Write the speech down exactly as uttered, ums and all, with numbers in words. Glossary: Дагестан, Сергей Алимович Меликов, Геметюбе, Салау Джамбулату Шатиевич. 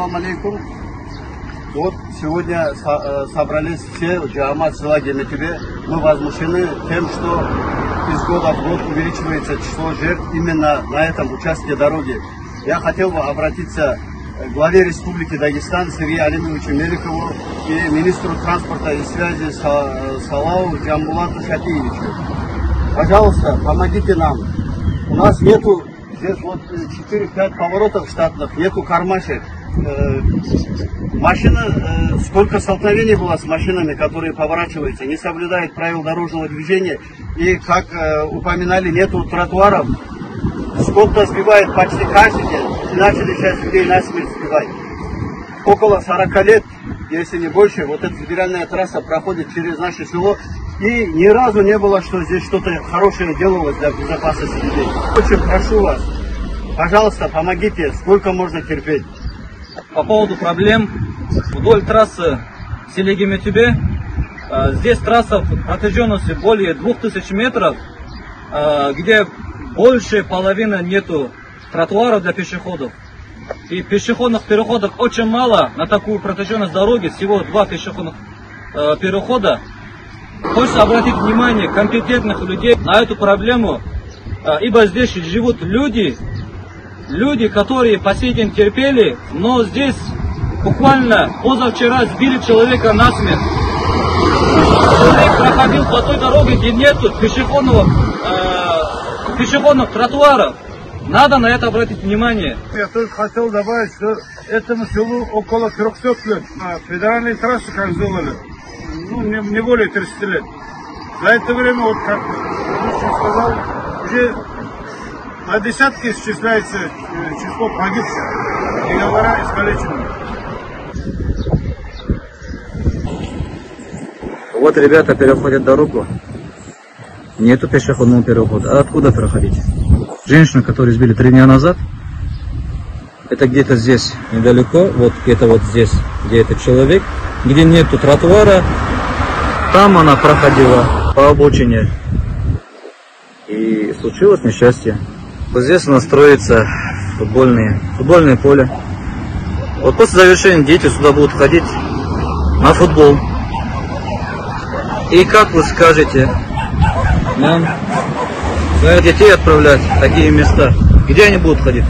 Салам алейкум. Вот сегодня со собрались все джамаат села Геметюбе. Мы возмущены тем, что из года в год увеличивается число жертв именно на этом участке дороги. Я хотел бы обратиться к главе Республики Дагестан Сергею Алимовичу Меликову и министру транспорта и связи Салау Джамбулату Шатиевичу. Пожалуйста, помогите нам. У нас нету здесь вот четыре-пять поворотов штатных, нету кармашек. Машина, сколько столкновений было с машинами, которые поворачиваются, не соблюдают правил дорожного движения, и, как упоминали, нету тротуаров, сколько сбивает почти каждый день, и начали сейчас людей насмерть сбивать. Около сорока лет, если не больше, вот эта федеральная трасса проходит через наше село, и ни разу не было, что здесь что-то хорошее делалось для безопасности людей. Очень прошу вас, пожалуйста, помогите, сколько можно терпеть. По поводу проблем вдоль трассы в селе Геметюбе, здесь трасса протяженностью более двух тысяч метров, где больше половины нету тротуаров для пешеходов. И пешеходных переходов очень мало на такую протяженность дороги, всего два пешеходных перехода. Хочется обратить внимание компетентных людей на эту проблему, ибо здесь живут люди, Люди, которые по сей день терпели, но здесь буквально позавчера сбили человека насмерть. Человек проходил по той дороге, где нет пешеходного, э, пешеходных тротуаров. Надо на это обратить внимание. Я тоже хотел добавить, что этому селу около трёхсот лет. Федеральные трассы как сделали, ну, не, не более тридцати лет. За это время, вот как я сказал, уже на десятки исчисляется число погибших и говоря искалеченных. Вот ребята переходят дорогу. Нету пешеходного перехода. А откуда проходить? Женщину, которую избили три дня назад, это где-то здесь недалеко, вот где-то вот здесь, где этот человек, где нету тротуара, там она проходила по обочине. И случилось несчастье. Вот здесь у нас строится футбольные, футбольное поле. Вот после завершения дети сюда будут ходить на футбол. И как вы скажете нам, детей отправлять в такие места, где они будут ходить?